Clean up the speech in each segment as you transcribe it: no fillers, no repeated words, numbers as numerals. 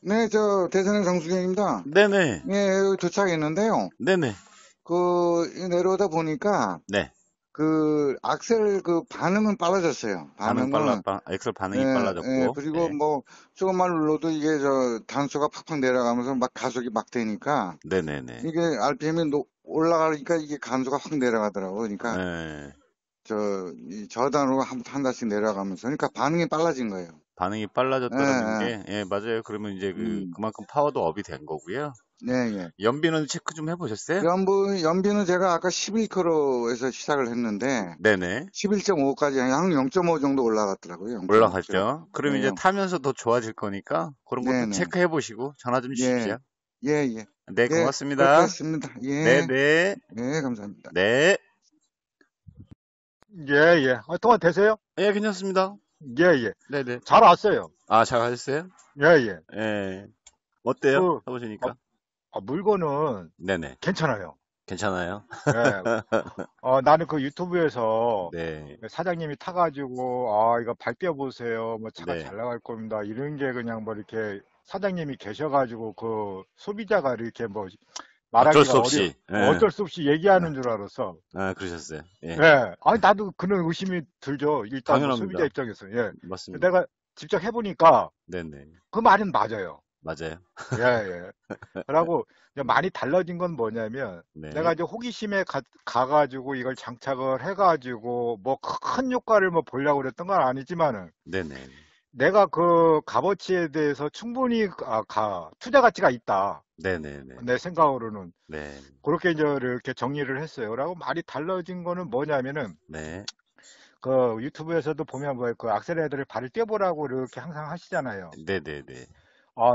네, 저 대선행 강수경입니다. 네네. 네, 도착했는데요. 네네. 그 내려오다 보니까 네. 그 악셀 그 반응은 빨라졌어요. 엑셀 반응이 네, 빨라졌고. 네, 그리고 네. 뭐 조금만 눌러도 이게 저 단수가 팍팍 내려가면서 막 가속이 막 되니까. 네네네. 이게 RPM이 올라가니까 이게 감소가 확 내려가더라고. 그러니까 네. 이 저단으로 한 단씩 내려가면서 그러니까 반응이 빨라진 거예요. 반응이 빨라졌다는 네, 게, 예, 맞아요. 그러면 이제 그만큼 파워도 업이 된 거고요. 네, 예. 연비는 체크 좀 해보셨어요? 연비는 제가 아까 11km에서 시작을 했는데, 네네. 11.5까지 한 0.5 정도 올라갔더라고요. 올라갔죠. 그럼 네. 이제 타면서 더 좋아질 거니까 그런 것도 체크해 보시고 전화 좀 주십시오. 예, 예. 네, 고맙습니다. 고맙습니다. 예. 네, 네. 네, 감사합니다. 네. 예, 예. 통화 되세요? 예, 괜찮습니다. 예, 예. 네네. 잘 왔어요. 아, 잘 가셨어요? 예, 예. 예. 어때요? 해보시니까? 물건은. 네네. 괜찮아요. 괜찮아요? 예. 나는 그 유튜브에서. 네. 사장님이 타가지고, 이거 발표 보세요. 뭐 차가 네. 잘 나갈 겁니다. 이런 게 그냥 뭐 이렇게 사장님이 계셔가지고 그 소비자가 이렇게 뭐 말하기가 어쩔 수 없이 얘기하는 줄 알아서. 아, 그러셨어요. 예. 예. 아니, 나도 그런 의심이 들죠. 일단 당연합니다. 소비자 입장에서. 예. 맞습니다. 내가 직접 해보니까. 네네. 그 말은 맞아요. 맞아요. 예, 예. 그러고 많이 달라진 건 뭐냐면 네. 내가 이제 호기심에 가가지고 이걸 장착을 해가지고 뭐 큰 효과를 뭐 보려고 그랬던 건 아니지만은. 네네. 내가 그 값어치에 대해서 충분히 투자 가치가 있다. 네네네. 내 생각으로는. 네. 그렇게 이제 이렇게 정리를 했어요. 라고 말이 달라진 거는 뭐냐면은. 네. 그 유튜브에서도 보면 뭐 그 악셀레이터를 발을 떼보라고 이렇게 항상 하시잖아요. 네네네.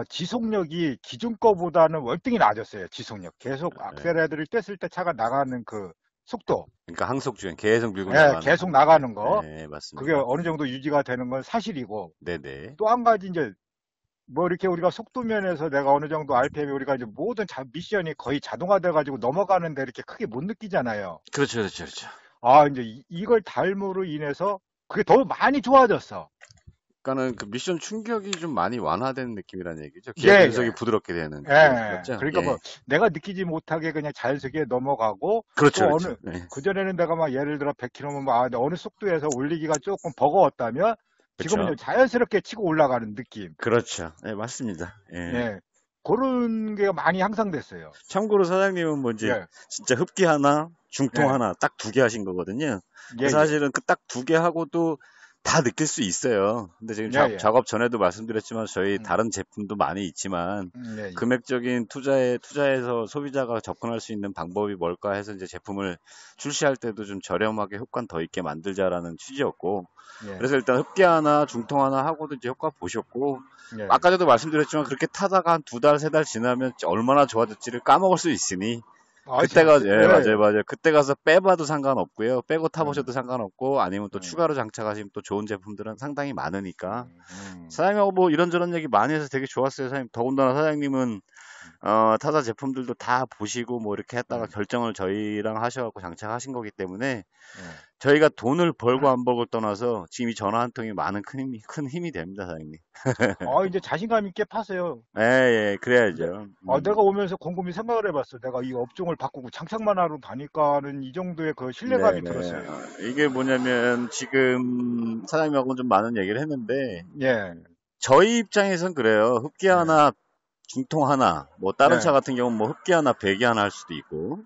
지속력이 기준 거보다는 월등히 낮았어요. 지속력. 계속 악셀레이터를 뗐을 때 차가 나가는 그 속도. 그러니까 항속 주행 계속 밀고 네, 나가는 계속 거. 나가는 거. 네, 맞습니다. 그게 어느 정도 유지가 되는 건 사실이고. 네네. 또 한 가지 이제 뭐 이렇게 우리가 속도 면에서 내가 어느 정도 RPM이 우리가 이제 모든 미션이 거의 자동화돼가지고 넘어가는데 이렇게 크게 못 느끼잖아요. 그렇죠, 그렇죠, 그렇죠. 이제 이걸 닮으로 인해서 그게 더 많이 좋아졌어. 그러니까는 그 미션 충격이 좀 많이 완화된 느낌이라는 얘기죠. 기어 변속이 부드럽게 되는. 예. 그러니까 뭐 내가 느끼지 못하게 그냥 자연스럽게 넘어가고. 그렇죠. 그 전에는 내가 막 예를 들어 100km면 어느 속도에서 올리기가 조금 버거웠다면 지금은 자연스럽게 치고 올라가는 느낌. 그렇죠. 예, 맞습니다. 예. 예. 그런 게 많이 향상됐어요. 참고로 사장님은 뭔지 진짜 흡기 하나, 중통 하나 딱 두 개 하신 거거든요. 사실은 그 딱 두 개 하고도 다 느낄 수 있어요. 근데 지금 작업 전에도 말씀드렸지만 저희 다른 제품도 많이 있지만 금액적인 투자해서 소비자가 접근할 수 있는 방법이 뭘까 해서 이제 제품을 출시할 때도 좀 저렴하게 효과는 더 있게 만들자라는 취지였고 그래서 일단 흡기 하나, 중통 하나 하고도 이제 효과 보셨고 아까 저도 말씀드렸지만 그렇게 타다가 한 두 달, 세 달 지나면 얼마나 좋아졌지를 까먹을 수 있으니 그때가 맞아요. 그때 가서 빼봐도 상관없고요. 빼고 타보셔도 상관없고 아니면 또 추가로 장착하시면 또 좋은 제품들은 상당히 많으니까 사장님하고 뭐 이런저런 얘기 많이 해서 되게 좋았어요. 사장님 더군다나 사장님은 타사 제품들도 다 보시고 뭐 이렇게 했다가 결정을 저희랑 하셔갖고 장착하신 거기 때문에 저희가 돈을 벌고 안 벌고 떠나서 지금 이 전화 한 통이 많은 큰 힘이 됩니다, 사장님. 이제 자신감 있게 파세요. 예, 예, 그래야죠. 내가 오면서 곰곰이 생각을 해봤어. 내가 이 업종을 바꾸고 장착만 하러 다니까는 이 정도의 그 신뢰감이 들었어요. 이게 뭐냐면 지금 사장님하고는 좀 많은 얘기를 했는데, 예. 저희 입장에선 그래요. 흡기 하나, 중통 하나, 뭐 다른 차 같은 경우는 뭐 흡기 하나, 배기 하나 할 수도 있고.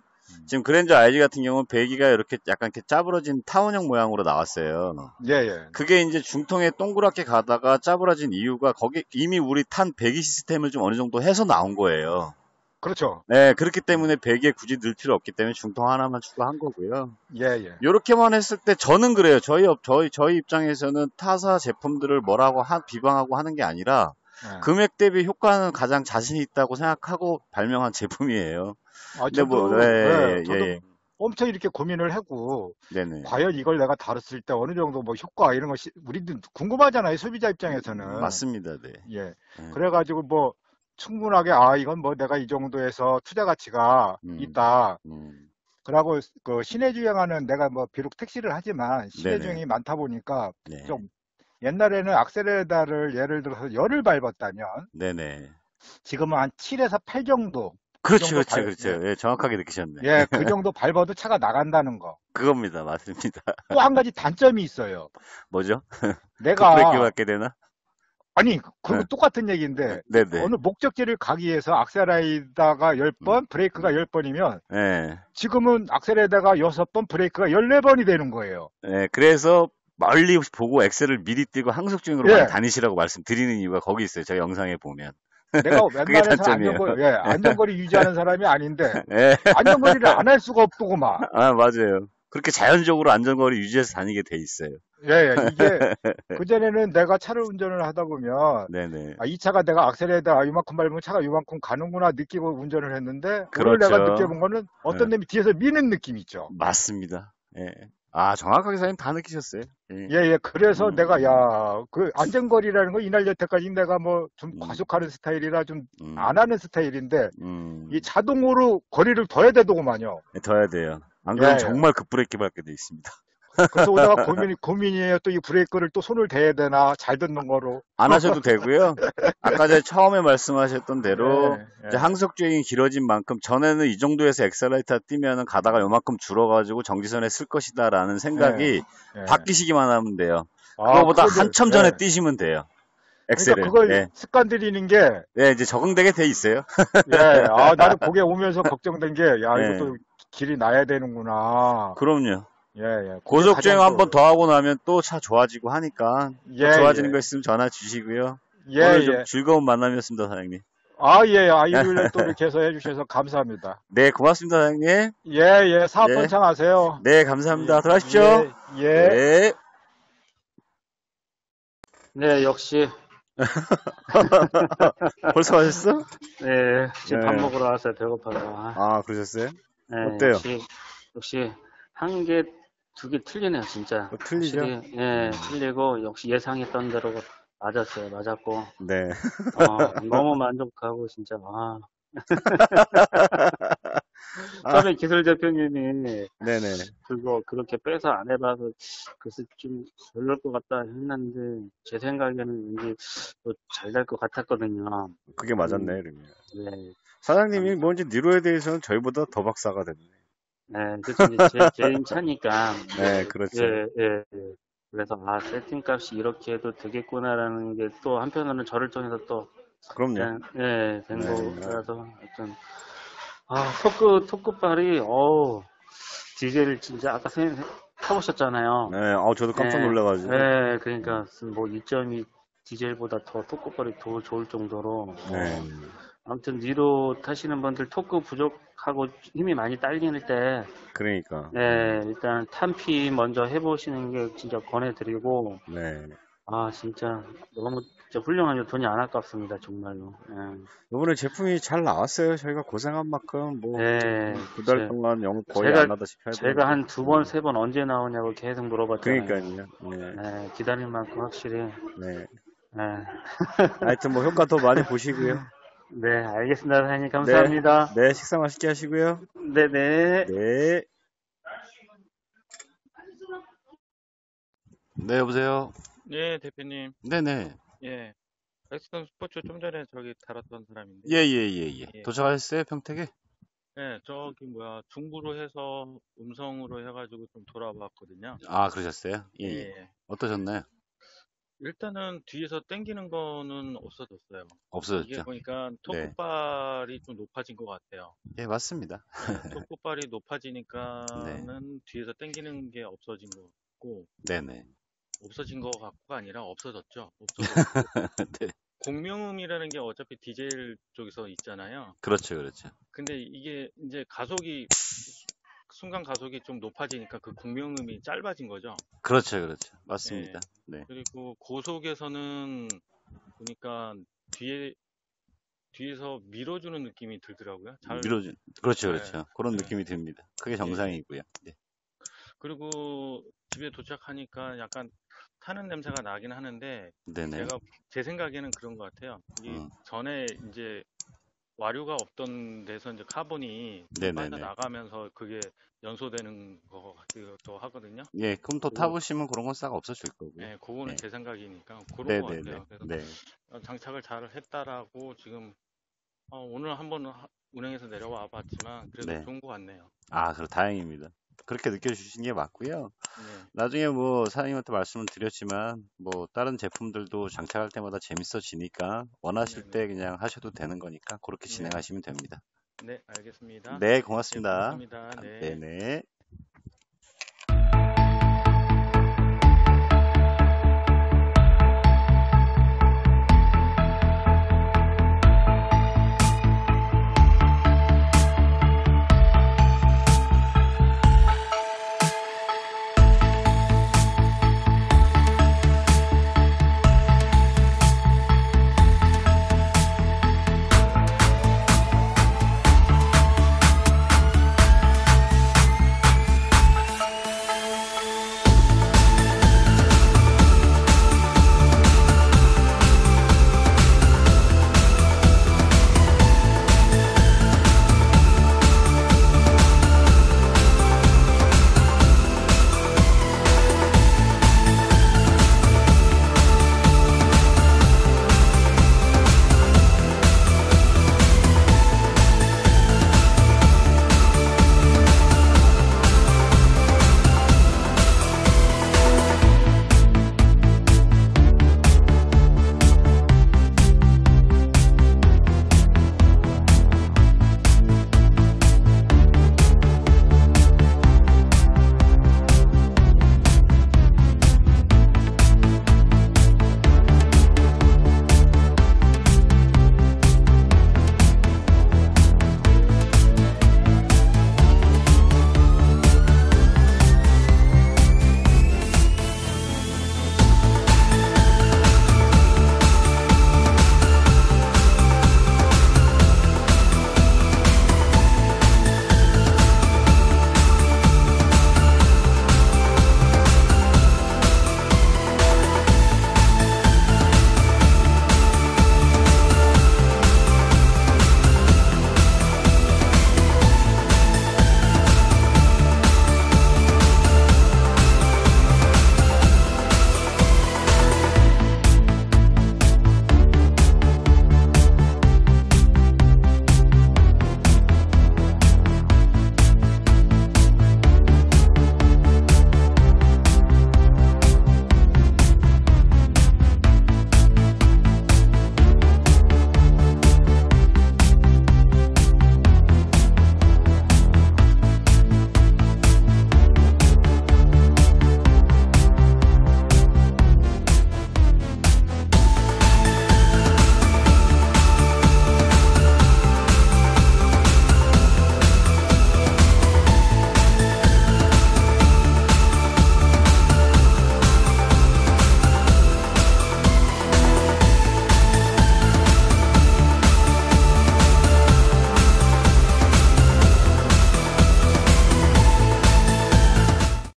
지금 그랜저 IG 같은 경우는 배기가 이렇게 약간 이렇게 짜부러진 타원형 모양으로 나왔어요. 예, 예. 그게 이제 중통에 동그랗게 가다가 짜부러진 이유가 거기 이미 우리 탄 배기 시스템을 좀 어느 정도 해서 나온 거예요. 그렇죠. 네, 그렇기 때문에 배기에 굳이 넣을 필요 없기 때문에 중통 하나만 추가한 거고요. 예, 예. 요렇게만 했을 때 저는 그래요. 저희 입장에서는 타사 제품들을 뭐라고 비방하고 하는 게 아니라 금액 대비 효과는 가장 자신이 있다고 생각하고 발명한 제품이에요. 근데 저도 엄청 이렇게 고민을 하고 과연 이걸 내가 다뤘을 때 어느 정도 뭐 효과 이런 거 우리도 궁금하잖아요. 소비자 입장에서는. 맞습니다. 네. 예. 그래가지고 뭐 충분하게 이건 뭐 내가 이 정도에서 투자 가치가 있다. 그러고 그 시내 주행하는 내가 뭐 비록 택시를 하지만 시내 주행이 많다 보니까 좀 옛날에는 악셀에다를 예를 들어서 열을 밟았다면 네네. 지금은 한 7에서 8 정도 그렇죠. 예, 정확하게 느끼셨네. 예, 그 정도 밟아도 차가 나간다는 거. 그겁니다. 맞습니다. 또 한 가지 단점이 있어요. 뭐죠? 내가 브레이크 밟게 되나? 아니, 그건 똑같은 얘기인데 네네. 어느 목적지를 가기 위해서 악셀에다가 10번, 브레이크가 10번이면 네. 지금은 악셀에다가 6번, 브레이크가 14번이 되는 거예요. 네, 그래서 멀리 보고 엑셀을 미리 띄고 항속 주행으로 예. 많이 다니시라고 말씀드리는 이유가 거기 있어요. 저 영상에 보면. 내가 웬만해서 안전거리, 예, 안전거리 유지하는 사람이 아닌데 예. 안전거리를 안 할 수가 없더구만. 아, 맞아요. 그렇게 자연적으로 안전거리 유지해서 다니게 돼 있어요. 예, 이게 그전에는 내가 차를 운전을 하다 보면 네네. 아, 이 차가 내가 악셀에다 이만큼 밟으면 차가 이만큼 가는구나 느끼고 운전을 했는데 그걸 그렇죠. 내가 느껴본 거는 어떤 놈이 뒤에서 미는 느낌이 있죠. 맞습니다. 예. 아, 정확하게 사장님 다 느끼셨어요. 예. 그래서 내가, 야, 그 안전거리라는 거 이날 여태까지 내가 뭐 좀 과속하는 스타일이라 좀 안 하는 스타일인데, 이 자동으로 거리를 둬야 되더구만요. 네, 둬야 돼요. 안 그러면 예, 정말 급브레이크 밟게 돼 있습니다. 그래서 오다가 고민이에요. 또 이 브레이크를 또 손을 대야 되나, 잘 듣는 거로. 안 하셔도 되고요. 아까 제가 처음에 말씀하셨던 대로, 예. 이제 항속주행이 길어진 만큼, 전에는 이 정도에서 엑셀레이터 뛰면은 가다가 요만큼 줄어가지고 정지선에 쓸 것이다라는 생각이 예. 바뀌시기만 하면 돼요. 아, 그거보다 한참 전에 예. 뛰시면 돼요. 엑셀을. 그러니까 그걸 예. 습관들이는 게. 예, 이제 적응되게 돼 있어요. 예, 아, 나도 거기에 오면서 걱정된 게, 야, 예. 이것도 길이 나야 되는구나. 그럼요. 예. 고속주행 한번 더 하고 나면 또 차 좋아지고 하니까 예, 좋아지는 거 있으면 전화 주시고요. 예, 오늘 좀 즐거운 만남이었습니다, 사장님. 아, 예, 일요일에 또 이렇게 해서 해주셔서 감사합니다. 네, 고맙습니다, 사장님. 예, 사업 번창하세요. 네, 감사합니다. 들어가십시오. 예. 네, 역시. 벌써 가셨어? 네, 지금 밥 먹으러 와서 배고파서. 아, 그러셨어요? 네, 어때요? 역시. 한 개, 두 개 틀리네요, 진짜. 틀리죠? 확실히, 예, 틀리고, 역시 예상했던 대로 맞았어요, 맞았고. 네. 너무 만족하고, 진짜, 와. 처음에 기술 대표님이. 네네. 그거 그렇게 빼서 안 해봐서, 글쎄 좀 별로일 것 같다 했는데, 제 생각에는 왠지 잘 될 것 같았거든요. 그게 맞았네, 그러면. 네. 사장님이 뭔지 니로에 대해서는 저희보다 더 박사가 됐네. 네, 제 차니까. 네, 그렇죠. 예. 그래서, 아, 세팅 값이 이렇게 해도 되겠구나라는 게 또 한편으로는 저를 통해서 또. 그럼요. 예, 된 거라서. 어떤, 아, 토크발이, 어우, 디젤을 진짜 아까 선생님 타보셨잖아요. 네, 저도 깜짝 놀라가지고. 네, 그러니까 뭐 2.2 디젤보다 더 토크발이 더 좋을 정도로. 네. 아무튼 니로 타시는 분들 토크 부족하고 힘이 많이 딸리는 때 그러니까 네 일단 탄피 먼저 해보시는 게 진짜 권해드리고 네. 아 진짜 너무 진짜 훌륭하죠. 돈이 안 아깝습니다 정말로. 네. 이번에 제품이 잘 나왔어요. 저희가 고생한 만큼 뭐 두 달 동안 영업 거의 안 하다시피 제가 한 두 번 세 번 언제 나오냐고 계속 물어봤잖아요. 그러니까요. 네, 기다릴 만큼 확실히 네. 하여튼 뭐 효과 더 많이 보시고요. 네, 알겠습니다. 사장님, 감사합니다. 네, 식사 맛있게 하시고요. 네. 네, 여보세요? 네, 대표님. 네네. 예. 엑스턴 스포츠 좀 전에 저기 달았던 사람인데. 예. 도착하셨어요, 평택에? 네, 저기 중부로 해서 음성으로 해가지고 좀 돌아봤거든요. 아, 그러셨어요? 예. 어떠셨나요? 일단은 뒤에서 당기는 거는 없어졌어요. 없어졌죠. 이게 보니까 토크발이 좀 높아진 것 같아요. 예, 맞습니다. 토크발이 높아지니까는 뒤에서 당기는 게 없어진 것 같고 없어진 것 같고가 아니라 없어졌죠. 네. 공명음이라는 게 어차피 디젤 쪽에서 있잖아요. 그렇죠. 근데 이게 이제 가속이 순간 가속이 좀 높아지니까 그 공명음이 짧아진 거죠. 그렇죠. 맞습니다. 네. 그리고 고속에서는 보니까 뒤에서 밀어주는 느낌이 들더라고요. 밀어준. 그렇죠. 그런 느낌이 듭니다. 그게 정상이고요. 네. 그리고 집에 도착하니까 약간 타는 냄새가 나긴 하는데 제가 제 생각에는 그런 것 같아요. 이 전에 이제 와류가 없던 데서 이제 카본이 빠져나가면서 그게 연소되는 거기도 하거든요. 예, 그럼 더 타보시면 그런 건 싹 없어질 거고요. 네, 그거는 예. 제 생각이니까 그런 거 같아요. 그래서 장착을 잘 했다라고 지금 오늘 한번 운행해서 내려와 봤지만 그래도 좋은 거 같네요. 아, 그럼 다행입니다. 그렇게 느껴주신 게 맞고요. 네. 나중에 뭐 사장님한테 말씀을 드렸지만 뭐 다른 제품들도 장착할 때마다 재밌어지니까 원하실 때 그냥 하셔도 되는 거니까 그렇게 진행하시면 됩니다. 네, 알겠습니다. 네, 고맙습니다. 네, 고맙습니다. 네. 네네.